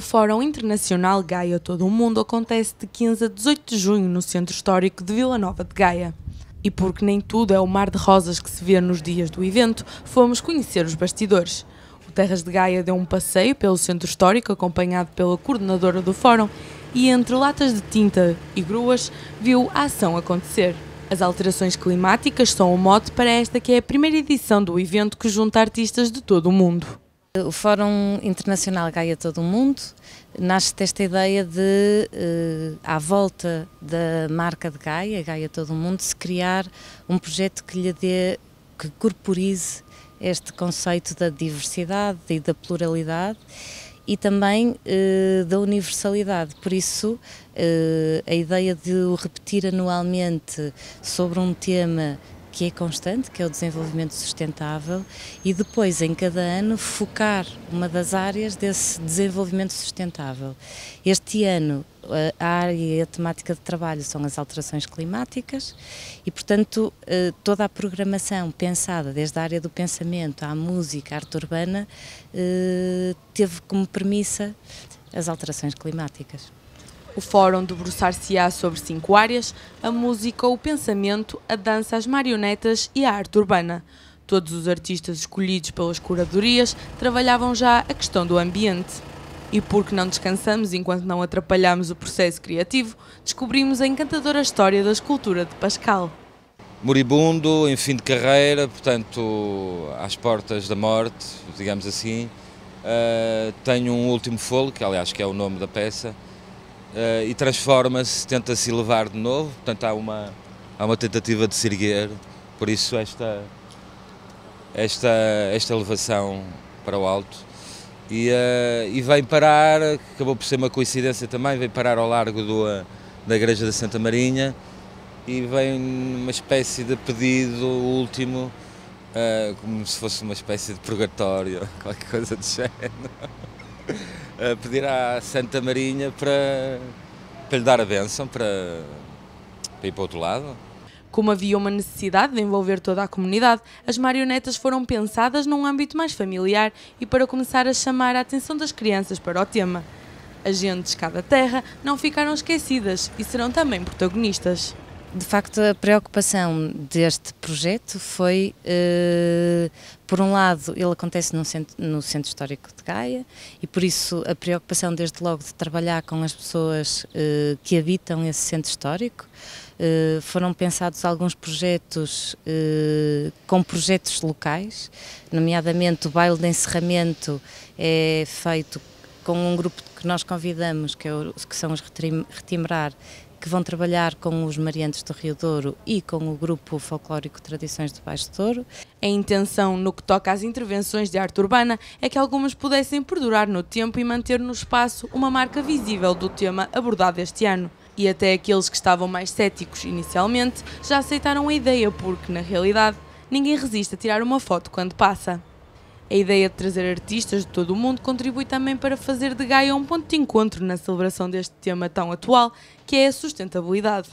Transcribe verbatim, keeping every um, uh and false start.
O Fórum Internacional Gaia Todo o Mundo acontece de quinze a dezoito de junho no Centro Histórico de Vila Nova de Gaia. E porque nem tudo é o mar de rosas que se vê nos dias do evento, fomos conhecer os bastidores. O Terras de Gaia deu um passeio pelo Centro Histórico acompanhado pela coordenadora do Fórum e, entre latas de tinta e gruas, viu a ação acontecer. As alterações climáticas são o mote para esta que é a primeira edição do evento que junta artistas de todo o mundo. O Fórum Internacional Gaia Todo o Mundo nasce desta ideia de, eh, à volta da marca de Gaia, Gaia Todo o Mundo, se criar um projeto que lhe dê, que corporize este conceito da diversidade e da pluralidade e também eh, da universalidade. Por isso, eh, a ideia de o repetir anualmente sobre um tema que é constante, que é o desenvolvimento sustentável, e depois em cada ano focar uma das áreas desse desenvolvimento sustentável. Este ano a área e a temática de trabalho são as alterações climáticas e, portanto, toda a programação pensada, desde a área do pensamento à música, à arte urbana, teve como premissa as alterações climáticas. O Fórum debruçar-se-á sobre cinco áreas: a música, o pensamento, a dança, as marionetas e a arte urbana. Todos os artistas escolhidos pelas curadorias trabalhavam já a questão do ambiente. E porque não descansamos enquanto não atrapalhamos o processo criativo, descobrimos a encantadora história da escultura de Pascal. Moribundo, em fim de carreira, portanto, às portas da morte, digamos assim, uh, tenho um último fôlego, que aliás que é o nome da peça, Uh, e transforma-se, tenta-se elevar de novo, portanto há uma, há uma tentativa de se erguer, por isso esta, esta, esta elevação para o alto. E, uh, e vem parar, acabou por ser uma coincidência também, vem parar ao largo do, da igreja da Santa Marinha e vem uma espécie de pedido último, uh, como se fosse uma espécie de purgatório, qualquer coisa do género. A pedir à Santa Marinha para, para lhe dar a bênção, para, para ir para o outro lado. Como havia uma necessidade de envolver toda a comunidade, as marionetas foram pensadas num âmbito mais familiar e para começar a chamar a atenção das crianças para o tema. As gentes cá da terra não ficaram esquecidas e serão também protagonistas. De facto, a preocupação deste projeto foi, eh, por um lado, ele acontece no centro, no Centro Histórico de Gaia e por isso a preocupação desde logo de trabalhar com as pessoas eh, que habitam esse Centro Histórico. Eh, foram pensados alguns projetos eh, com projetos locais, nomeadamente o baile de encerramento é feito com um grupo que nós convidamos, que, é o, que são os Retimbrar, que vão trabalhar com os Mariantes do Rio Douro e com o grupo folclórico Tradições do Baixo Douro. A intenção no que toca às intervenções de arte urbana é que algumas pudessem perdurar no tempo e manter no espaço uma marca visível do tema abordado este ano. E até aqueles que estavam mais céticos inicialmente já aceitaram a ideia porque, na realidade, ninguém resiste a tirar uma foto quando passa. A ideia de trazer artistas de todo o mundo contribui também para fazer de Gaia um ponto de encontro na celebração deste tema tão atual, que é a sustentabilidade.